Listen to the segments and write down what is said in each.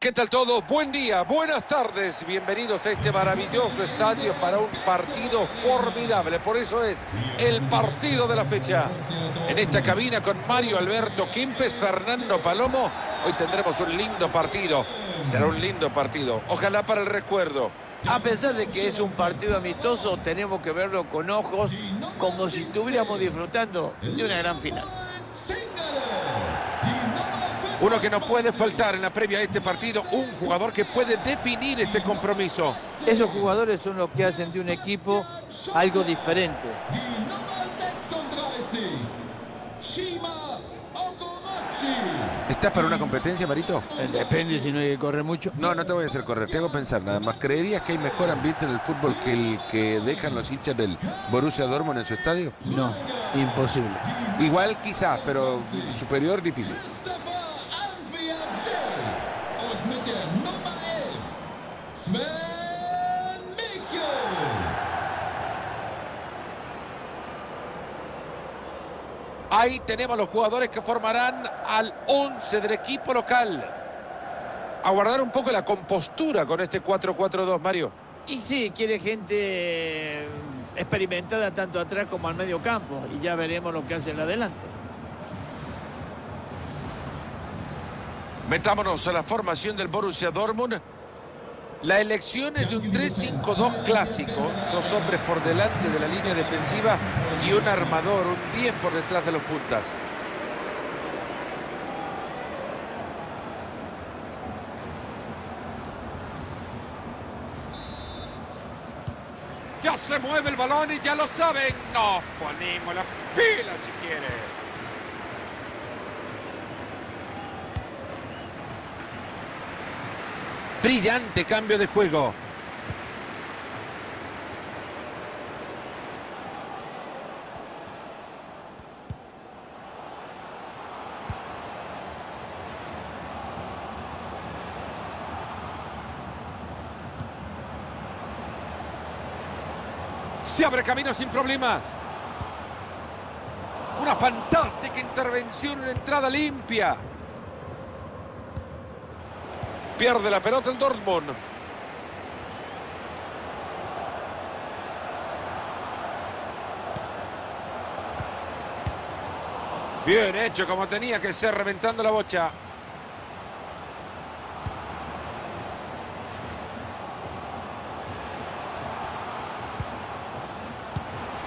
¿Qué tal todo? Buen día, buenas tardes, bienvenidos a este maravilloso estadio para un partido formidable, por eso es el partido de la fecha. En esta cabina con Mario Alberto Quimpez, Fernando Palomo, hoy tendremos un lindo partido, será un lindo partido, ojalá para el recuerdo. A pesar de que es un partido amistoso, tenemos que verlo con ojos, como si estuviéramos disfrutando de una gran final. Uno que no puede faltar en la previa a este partido, un jugador que puede definir este compromiso. Esos jugadores son los que hacen de un equipo algo diferente. ¿Estás para una competencia, Marito? Depende si no hay que correr mucho. No, no te voy a hacer correr, te hago pensar nada más. ¿Creerías que hay mejor ambiente en el fútbol que el que dejan los hinchas del Borussia Dortmund en su estadio? No, imposible. Igual quizás, pero superior difícil. Ahí tenemos los jugadores que formarán al 11 del equipo local. Aguardar un poco la compostura con este 4-4-2, Mario. Y sí, quiere gente experimentada tanto atrás como al medio campo. Y ya veremos lo que hacen adelante. Metámonos a la formación del Borussia Dortmund. La elección es de un 3-5-2 clásico, dos hombres por delante de la línea defensiva y un armador, un 10 por detrás de los puntas. Ya se mueve el balón y ya lo saben. Nos ponemos la pila si quiere. Brillante cambio de juego. Se abre camino sin problemas. Una fantástica intervención, una entrada limpia. Pierde la pelota el Dortmund. Bien hecho, como tenía que ser, reventando la bocha.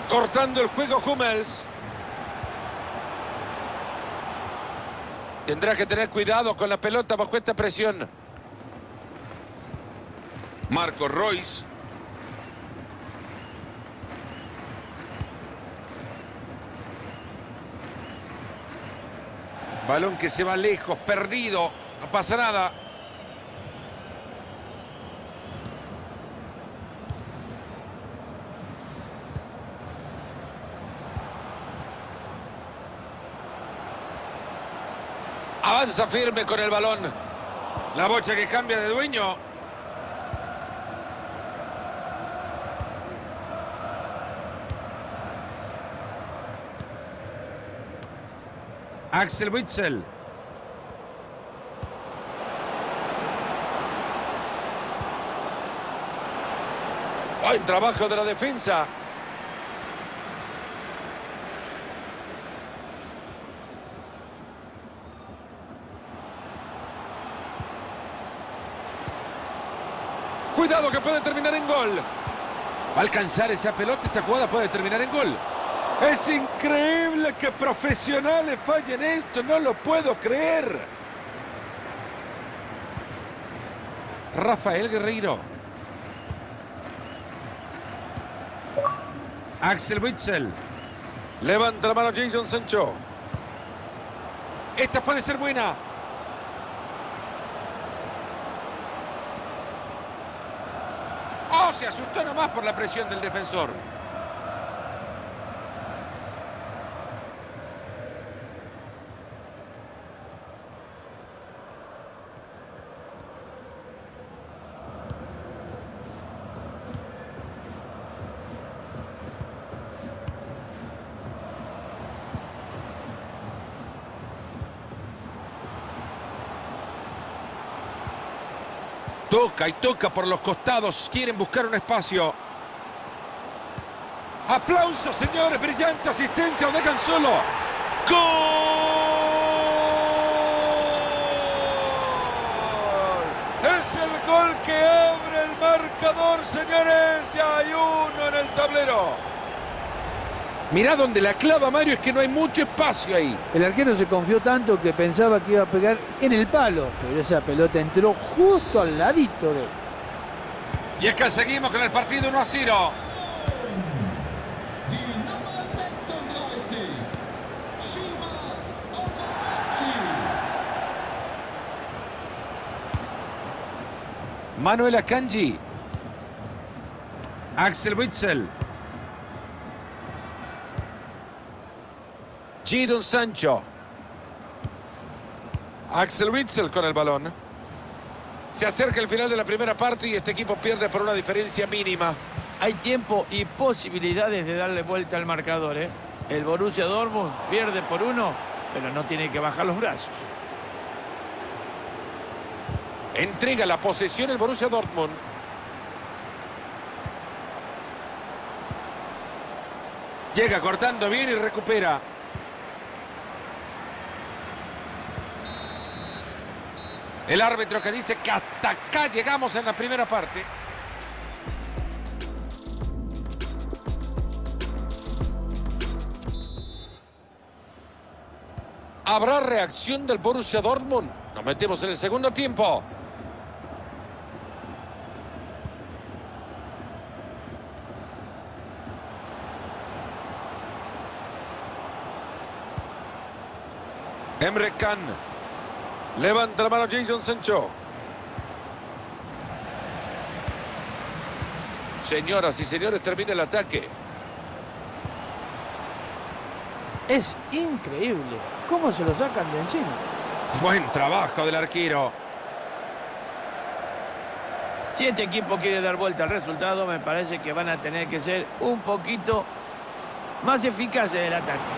Cortando el juego Hummels. Tendrá que tener cuidado con la pelota bajo esta presión. Marco Reus. Balón que se va lejos, perdido. No pasa nada. Avanza firme con el balón. La bocha que cambia de dueño. Axel Witsel. Buen trabajo de la defensa. Cuidado que puede terminar en gol. Va a alcanzar esa pelota, esta jugada puede terminar en gol. Es increíble que profesionales fallen esto, no lo puedo creer. Rafael Guerreiro. Axel Witsel. Levanta la mano Jadon Sancho. Esta puede ser buena. Oh, se asustó nomás por la presión del defensor. Toca y toca por los costados. Quieren buscar un espacio. Aplausos, señores. Brillante asistencia. Lo dejan solo. ¡Gol! Es el gol que abre el marcador, señores. Ya hay uno en el tablero. Mirá donde la clava, Mario, es que no hay mucho espacio ahí. El arquero se confió tanto que pensaba que iba a pegar en el palo, pero esa pelota entró justo al ladito de él. Y es que seguimos con el partido 1-0. Manuel Akanji. Axel Witsel. Jadon Sancho. Axel Witsel con el balón. Se acerca el final de la primera parte y este equipo pierde por una diferencia mínima. Hay tiempo y posibilidades de darle vuelta al marcador, ¿eh? El Borussia Dortmund pierde por 1, pero no tiene que bajar los brazos. Entrega la posesión el Borussia Dortmund. Llega cortando bien y recupera. El árbitro que dice que hasta acá llegamos en la primera parte. ¿Habrá reacción del Borussia Dortmund? Nos metemos en el segundo tiempo. Emre Can. Levanta la mano Jadon Sancho. Señoras y señores, termina el ataque. Es increíble cómo se lo sacan de encima. Buen trabajo del arquero. Si este equipo quiere dar vuelta al resultado, me parece que van a tener que ser un poquito más eficaces en el ataque.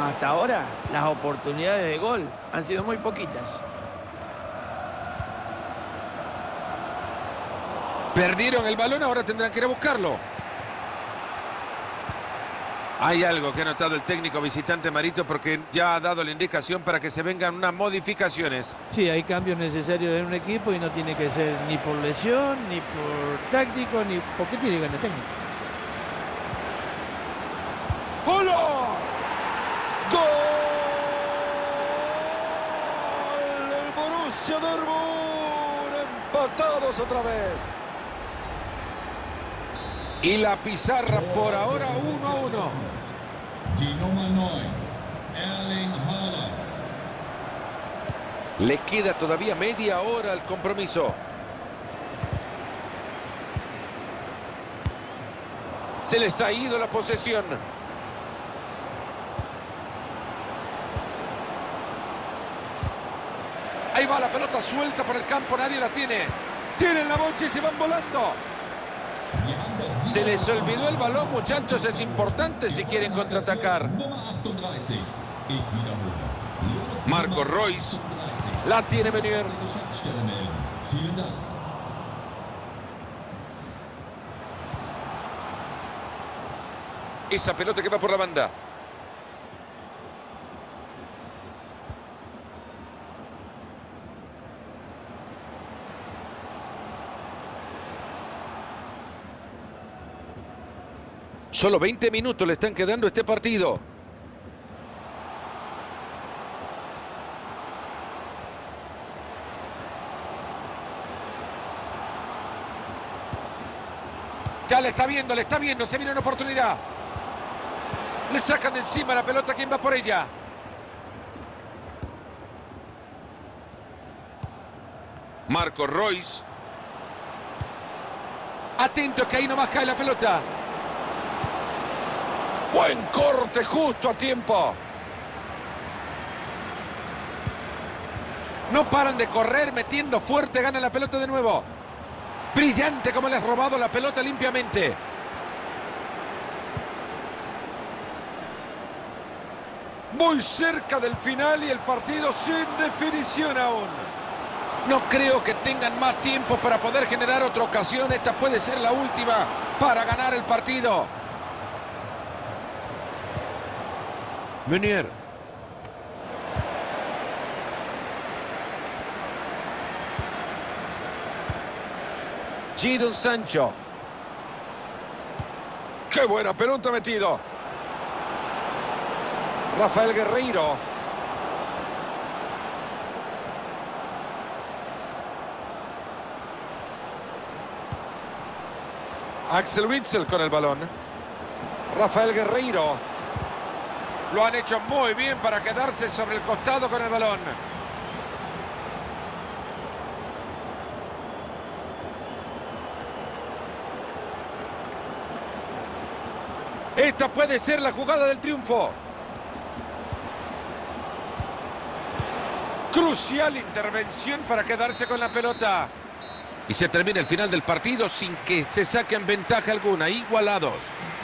Hasta ahora, las oportunidades de gol han sido muy poquitas. Perdieron el balón, ahora tendrán que ir a buscarlo. Hay algo que ha notado el técnico visitante Marito, porque ya ha dado la indicación para que se vengan unas modificaciones. Sí, hay cambios necesarios en un equipo y no tiene que ser ni por lesión, ni por táctico, ni porque tiene ganas técnico. ¡Hola! Dortmund, empatados otra vez. Y la pizarra por ahora 1-1. Gino Mannoi, Erling Haaland. Le queda todavía media hora al compromiso. Se les ha ido la posesión. Ahí va la pelota suelta por el campo, nadie la tiene. Tienen la bocha y se van volando. Se les olvidó el balón, muchachos. Es importante si quieren contraatacar. Marco Reus. La tiene Menier. Esa pelota que va por la banda. Solo 20 minutos le están quedando a este partido. Ya le está viendo, se viene una oportunidad. Le sacan encima la pelota, ¿quién va por ella? Marco Reus. Atento que ahí nomás cae la pelota. Buen corte, justo a tiempo. No paran de correr, metiendo fuerte, gana la pelota de nuevo. Brillante como le has robado la pelota limpiamente. Muy cerca del final y el partido sin definición aún. No creo que tengan más tiempo para poder generar otra ocasión. Esta puede ser la última para ganar el partido. Meunier. Jadon Sancho. ¡Qué buena pelota metido! Rafael Guerreiro. Axel Witsel con el balón. Rafael Guerreiro. Lo han hecho muy bien para quedarse sobre el costado con el balón. Esta puede ser la jugada del triunfo. Crucial intervención para quedarse con la pelota. Y se termina el final del partido sin que se saquen ventaja alguna, igualados.